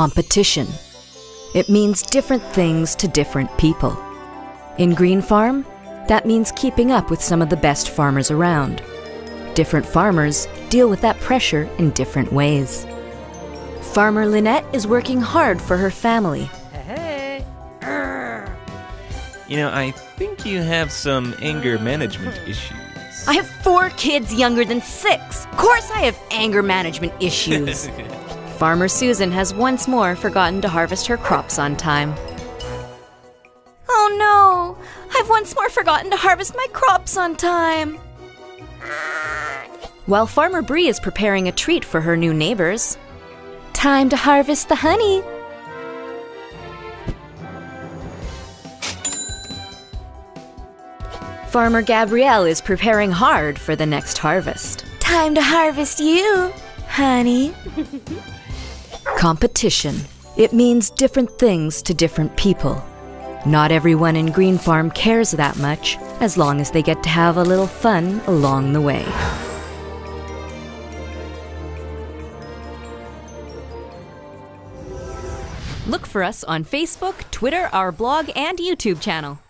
competition. It means different things to different people. In Green Farm, that means keeping up with some of the best farmers around. Different farmers deal with that pressure in different ways. Farmer Lynette is working hard for her family. Hey. You know, I think you have some anger management issues. I have 4 kids younger than 6. Of course I have anger management issues. Farmer Susan has once more forgotten to harvest her crops on time. Oh no! I've once more forgotten to harvest my crops on time! While Farmer Bree is preparing a treat for her new neighbors. Time to harvest the honey! Farmer Gabrielle is preparing hard for the next harvest. Time to harvest you, honey! Competition. It means different things to different people. Not everyone in Green Farm cares that much, as long as they get to have a little fun along the way. Look for us on Facebook, Twitter, our blog, and YouTube channel.